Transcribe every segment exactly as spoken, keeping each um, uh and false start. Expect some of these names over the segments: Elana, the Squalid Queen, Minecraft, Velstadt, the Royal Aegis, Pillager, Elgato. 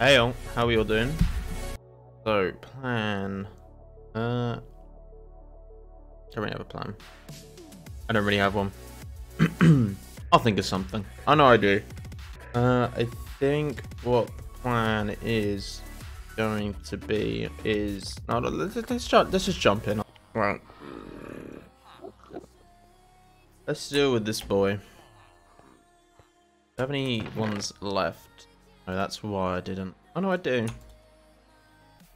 Hey all, how are you all doing? So, plan... Uh... Don't really have a plan. I don't really have one. I'll think of something. I know I do. Uh, I think what the plan is going to be is... No, let's, let's, jump, let's just jump in. Right. Let's deal with this boy. Do I have any ones left? No, that's why I didn't. Oh no, I do.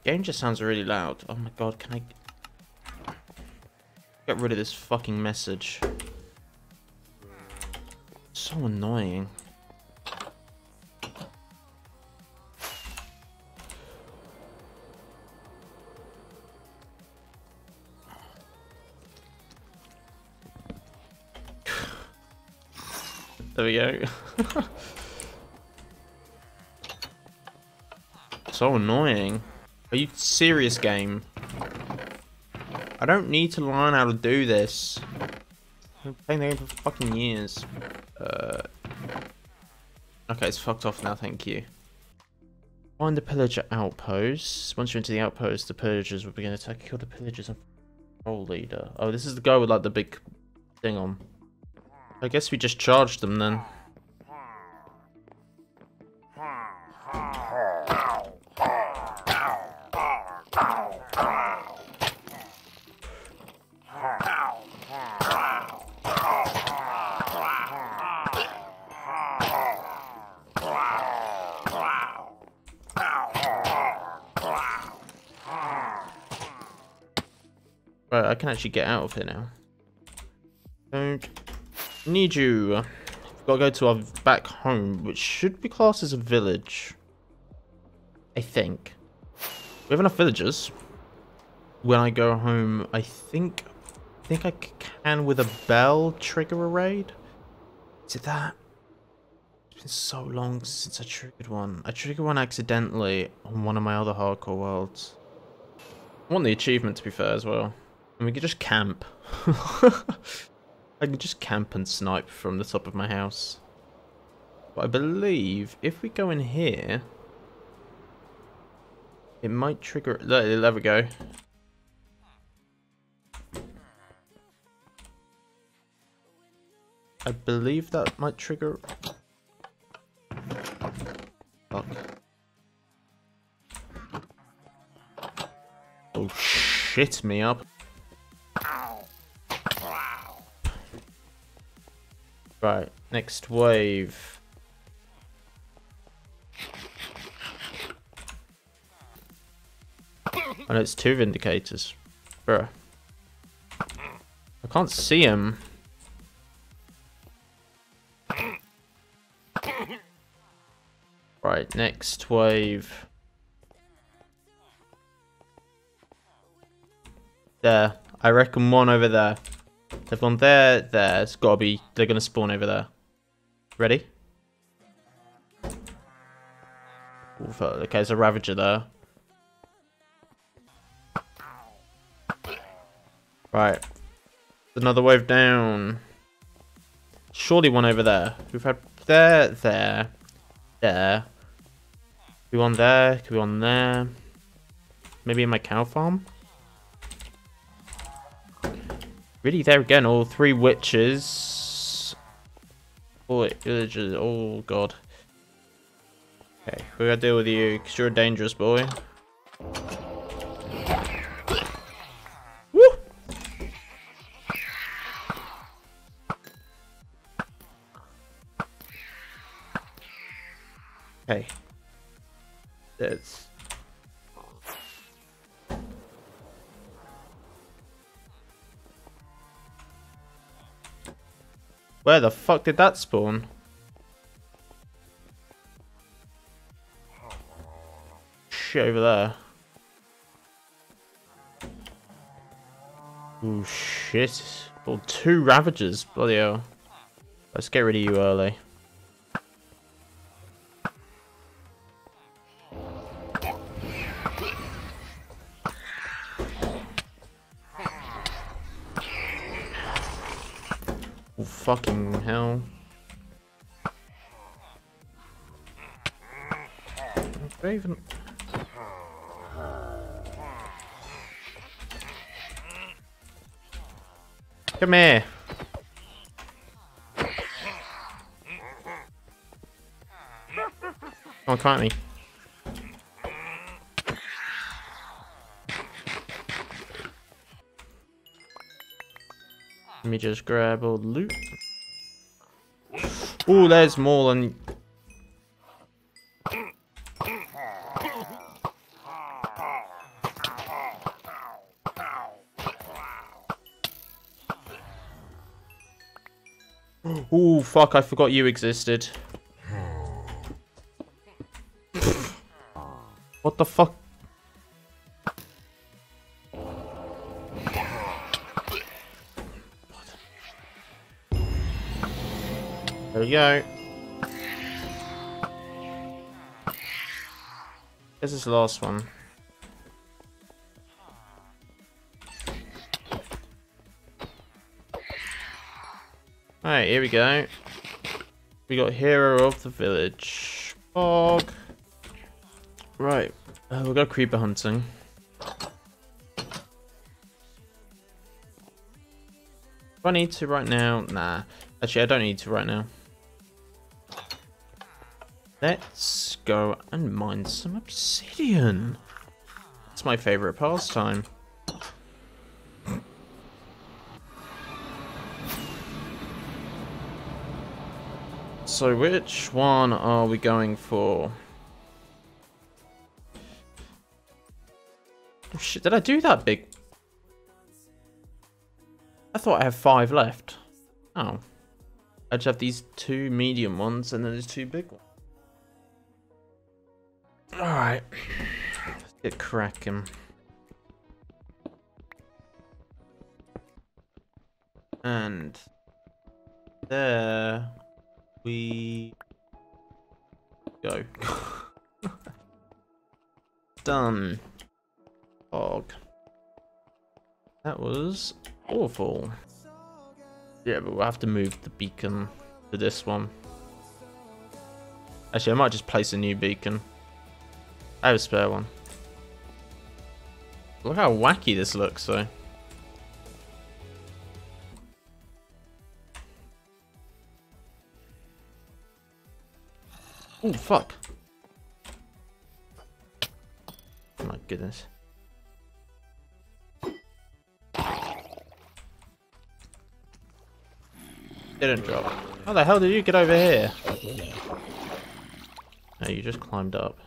Game just sounds really loud. Oh my god, can I... Get rid of this fucking message. So annoying. There we go. So annoying. Are you serious, game? I don't need to learn how to do this. I've been playing the game for fucking years. Uh, okay, it's fucked off now, thank you. Find the pillager outposts. Once you're into the outpost, the pillagers will begin to attack. Kill the pillagers and control leader. Oh, this is the guy with like the big thing on. I guess we just charged them then. Right, I can actually get out of here now. Don't need you. We've got to go to our back home, which should be classed as a village. I think. We have enough villagers. When I go home, I think I think I can with a bell trigger a raid. Is it that? It's been so long since I triggered one. I triggered one accidentally on one of my other hardcore worlds. I want the achievement to be fair as well. And we could just camp. I can just camp and snipe from the top of my house. But I believe if we go in here, it might trigger. There, there we go. I believe that might trigger. Fuck. Oh shit me up. Right, next wave. And it's two Vindicators. Bruh. I can't see him. Right, next wave. There. I reckon one over there. They've gone there, there. It's gotta be. They're gonna spawn over there. Ready? Ooh, okay, there's a Ravager there. Right. Another wave down. Surely one over there. We've had there, there, there. Could be one there, could be one there. Maybe in my cow farm? Really, there again, all three witches. Oh, villagers. Oh, God. Okay, we're gonna deal with you, because you're a dangerous boy. Woo! Okay. That's... Where the fuck did that spawn? Shit over there. Oh shit. Well, two Ravagers, bloody hell. Let's get rid of you early. Fucking hell. I even... Come here. Come on, can't he? Let me just grab all the loot. Oh, there's more than... Oh, fuck, I forgot you existed. What the fuck? There we go. This is the last one. Alright, here we go. We got Hero of the Village. Bog. Right, uh, we'll go creeper hunting. Do I need to right now? Nah. Actually, I don't need to right now. Let's go and mine some obsidian. It's my favorite pastime. So which one are we going for? Oh shit, did I do that big? I thought I have five left. Oh. I just have these two medium ones and then there's two big ones. Alright. Let's get cracking. And there we go. Done. That was awful. Yeah, but we'll have to move the beacon to this one. Actually, I might just place a new beacon. I have a spare one. Look how wacky this looks, though. Oh, fuck. My goodness. Didn't drop. How the hell did you get over here? No, you just climbed up.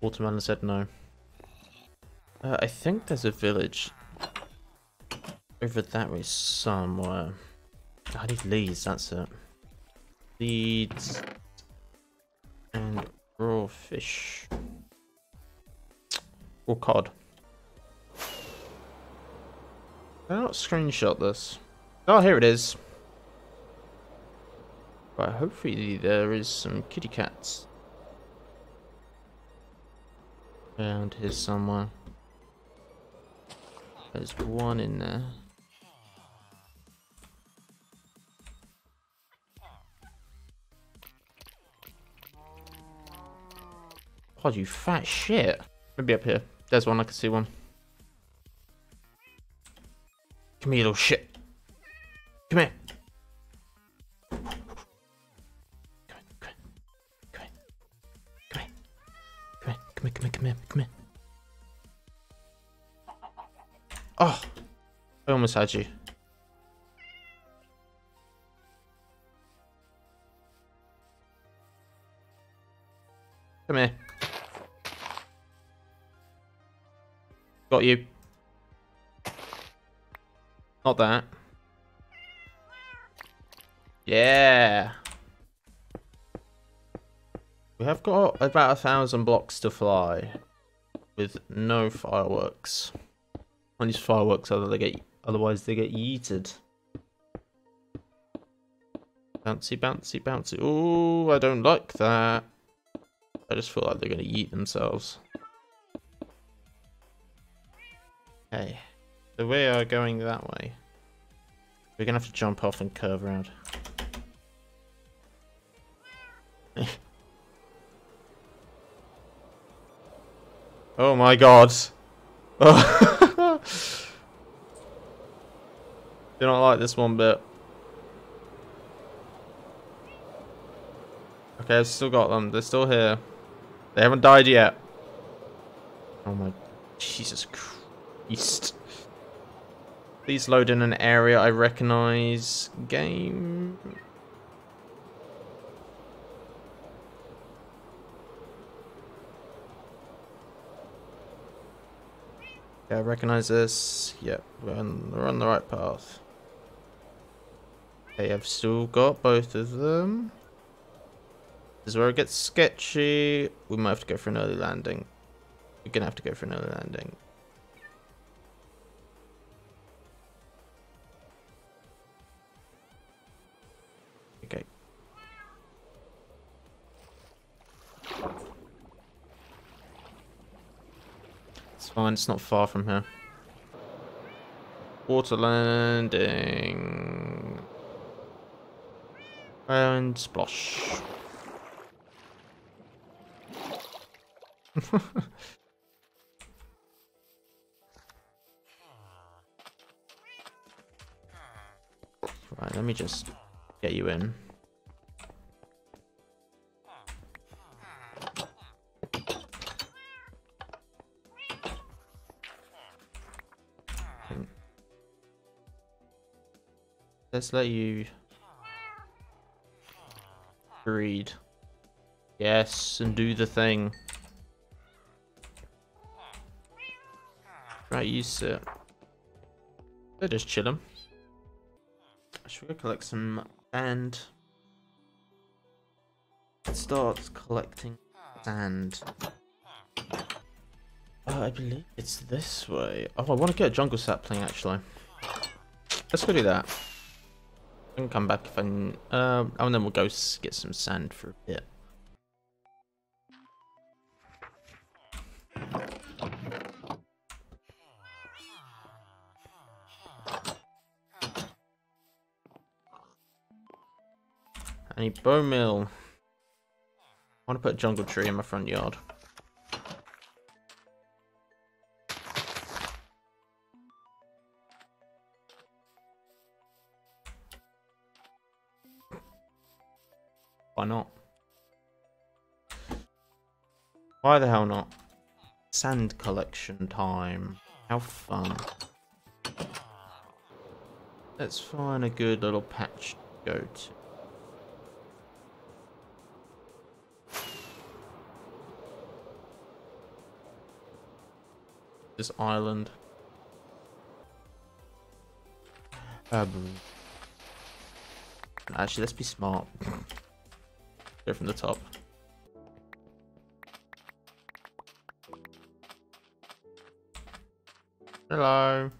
Watermelon said no. Uh, I think there's a village over that way somewhere. I need leads, that's it. Leads and raw fish. Or cod. Can I not screenshot this? Oh, here it is. Right, hopefully there is some kitty cats around here somewhere. There's one in there. Oh, you fat shit. Maybe up here. There's one, I can see one. Come here, little shit. Come here. Come here. Come here. Come here. Come here. Come here. Come here. Come here. Come here. Oh, I almost had you. Come here. Got you. Not that. Yeah. We have got about a thousand blocks to fly with no fireworks. I use fireworks other they get otherwise they get yeeted. Bouncy, bouncy, bouncy. Ooh, I don't like that. I just feel like they're gonna yeet themselves. Hey. So we are going that way. We're gonna have to jump off and curve around. Oh my god. Oh. Do not like this one bit. Okay, I've still got them. They're still here. They haven't died yet. Oh my... Jesus Christ. Please load in an area I recognize. Game... Yeah, I recognize this. Yep, we're on, we're on the right path. Okay, I've still got both of them. This is where it gets sketchy. We might have to go for an early landing. We're gonna have to go for an early landing. Okay. Fine, it's not far from here. Water landing. And splosh. Right, let me just get you in. Let's let you breed. Yes, and do the thing. Right, you sit. They're just chilling. I should go collect some sand. Start collecting sand. Uh, I believe it's this way. Oh, I want to get a jungle sapling actually. Let's go do that. I can come back if I can, uh, and then we'll go get some sand for a bit. I need bone meal. I want to put a jungle tree in my front yard. Why not? Why the hell not? Sand collection time. How fun. Let's find a good little patch to go to. This island. Um, actually, let's be smart. Go from the top. Hello.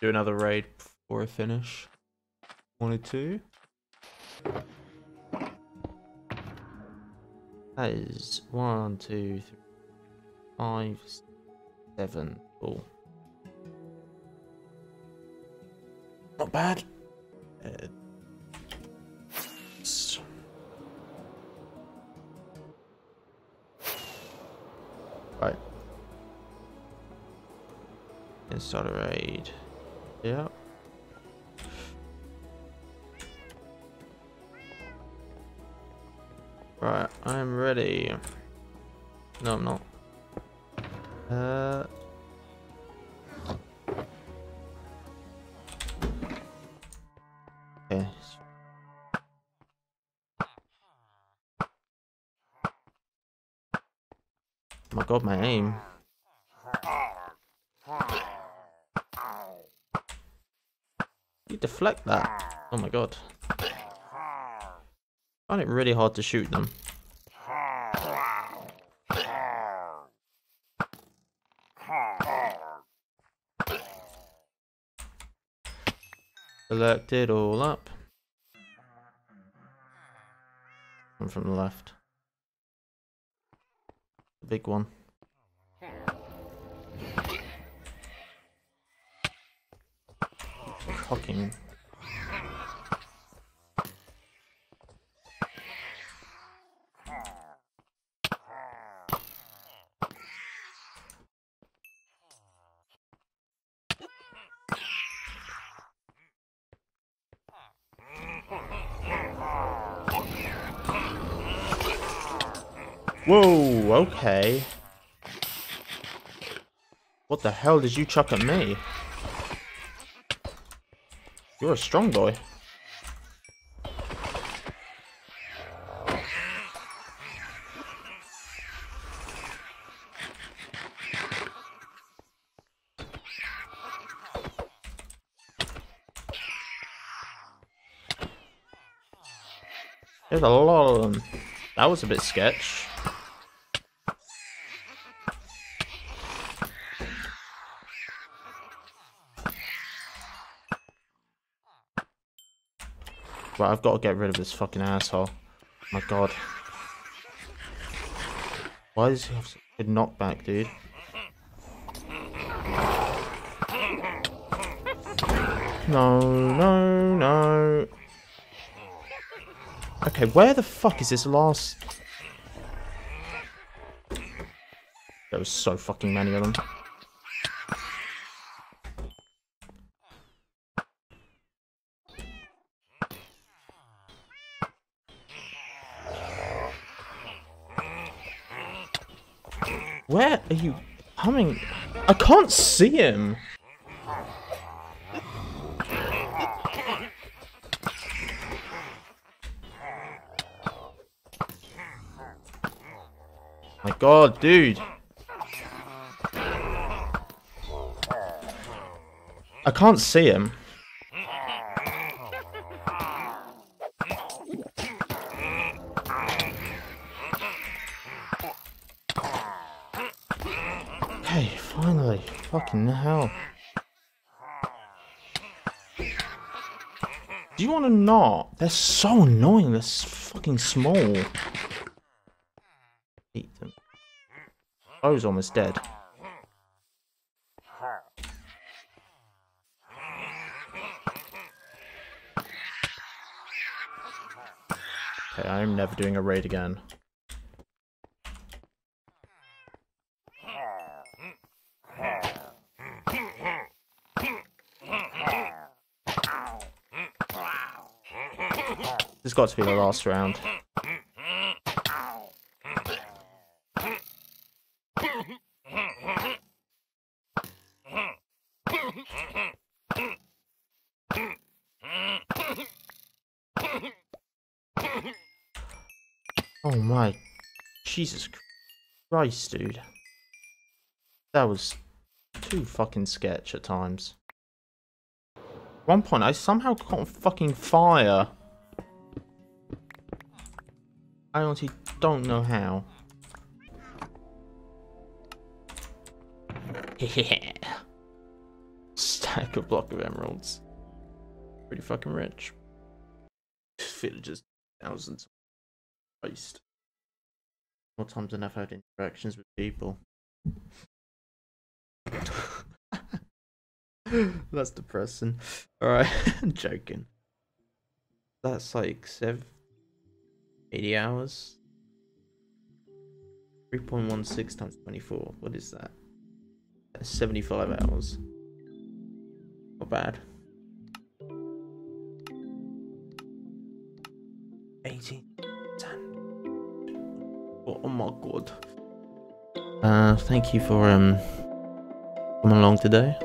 Do another raid before I finish. Wanted to. That is one, two, three, five, seven. Cool. Not bad. Uh, right. Let's start a raid. Yeah. Right, I'm ready. No, I'm not. Uh. Okay. Oh my god, my aim. Deflect that. Oh my god. I find it really hard to shoot them. Select it all up. One from the left. big one. Fucking. Whoa, okay. What the hell did you chuck at me? You're a strong boy. There's a lot of them. That was a bit sketch. Right, I've got to get rid of this fucking asshole. My god. Why does he have such a good knockback, dude? No, no, no. Okay, where the fuck is this last... There was so fucking many of them. Where are you coming? I can't see him. My god, dude. I can't see him. Fucking hell. Do you want to not? They're so annoying, they're fucking small. Eat them. I was almost dead. Okay, I'm never doing a raid again. It's got to be the last round. Oh my... Jesus Christ, dude. That was too fucking sketch at times. At one point, I somehow caught fucking fire. I honestly don't know how. Yeah. Stack a block of emeralds. Pretty fucking rich. Villagers, thousands. Waste. More times than I've had interactions with people. That's depressing. Alright, I'm joking. That's like seven. eighty hours. three point one six times twenty-four. What is that? That's seventy-five hours. Not bad. eighty. Oh, oh my god. Uh, thank you for um coming along today.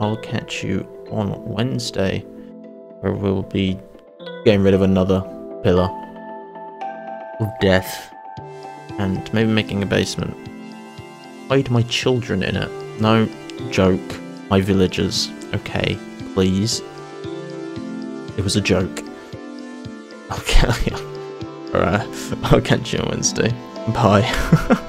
I'll catch you on Wednesday, where we'll be getting rid of another pillar. Death, and maybe making a basement. Hide my children in it. No joke. My villagers. Okay, please. It was a joke. Okay. Alright, I'll catch you on Wednesday. Bye.